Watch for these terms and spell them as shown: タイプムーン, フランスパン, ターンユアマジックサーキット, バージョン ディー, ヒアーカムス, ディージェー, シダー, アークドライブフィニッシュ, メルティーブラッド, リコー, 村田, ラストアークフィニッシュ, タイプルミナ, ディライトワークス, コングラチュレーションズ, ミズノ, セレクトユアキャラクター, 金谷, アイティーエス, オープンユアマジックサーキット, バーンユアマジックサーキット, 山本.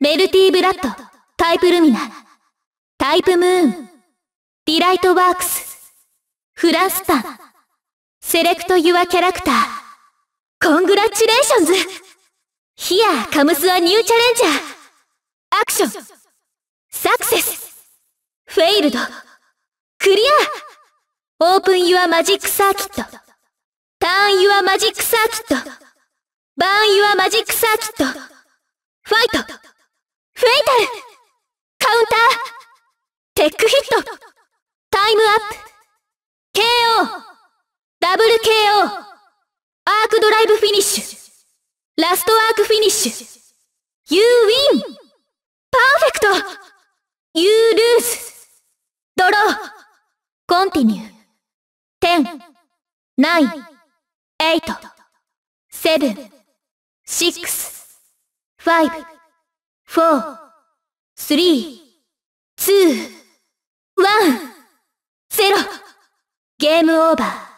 メルティーブラッド、タイプルミナ、タイプムーン、ディライトワークス、フランスパン、セレクトユアキャラクター、コングラチュレーションズ、ヒアーカムスはニューチャレンジャー、アクション、サクセス、フェイルド、クリア、オープンユアマジックサーキット、ターンユアマジックサーキット、バーンユアマジックサーキット、ファイト、フェイタル、カウンター、テックヒット、タイムアップ、KO、ダブル KO、アークドライブフィニッシュ、ラストアークフィニッシュ、You win、パーフェクト、You lose、ドロー、コンティニュー、10、9、8、7、6、5、4、3、2、1、0、ゲームオーバー。